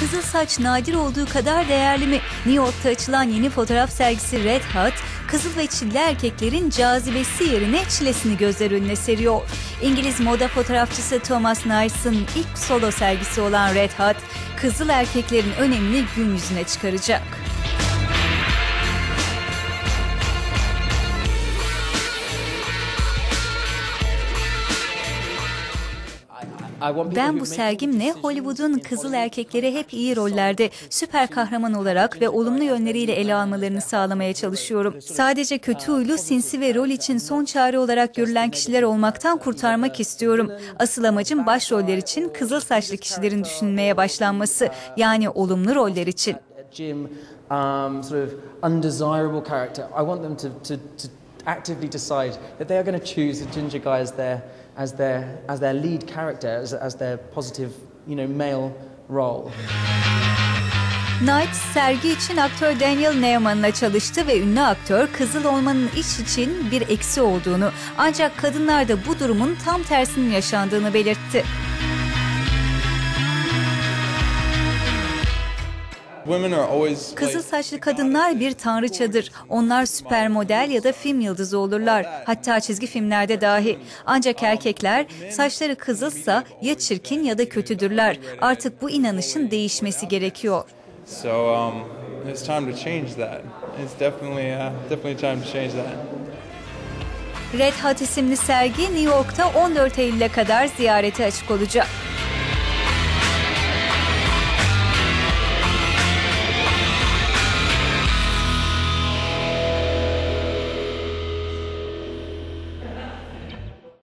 kızıl saç nadir olduğu kadar değerli mi? New York'ta açılan yeni fotoğraf sergisi Red Hot, kızıl ve çilli erkeklerin cazibesi yerine çilesini gözler önüne seriyor. İngiliz moda fotoğrafçısı Thomas Knights'ın ilk solo sergisi olan Red Hot, kızıl erkeklerin önemini gün yüzüne çıkaracak. Ben bu sergimle Hollywood'un kızıl erkekleri hep iyi rollerde süper kahraman olarak ve olumlu yönleriyle ele almalarını sağlamaya çalışıyorum. Sadece kötü huylu, sinsi ve rol için son çare olarak görülen kişiler olmaktan kurtarmak istiyorum. Asıl amacım başroller için kızıl saçlı kişilerin düşünmeye başlanması, yani olumlu roller için. Actively decide that they are going to choose the ginger guy as their lead character, as their positive, you know, male role. Knights sergi için aktör Daniel Newman'la çalıştı ve ünlü aktör kızıl olmanın iş için bir eksi olduğunu, ancak kadınlarda bu durumun tam tersinin yaşandığını belirtti. Kızıl saçlı kadınlar bir tanrıçadır. Onlar süpermodel ya da film yıldızı olurlar. Hatta çizgi filmlerde dahi. Ancak erkekler saçları kızılsa ya çirkin ya da kötüdürler. Artık bu inanışın değişmesi gerekiyor. Red Hot isimli sergi New York'ta 14 Eylül'e kadar ziyarete açık olacak.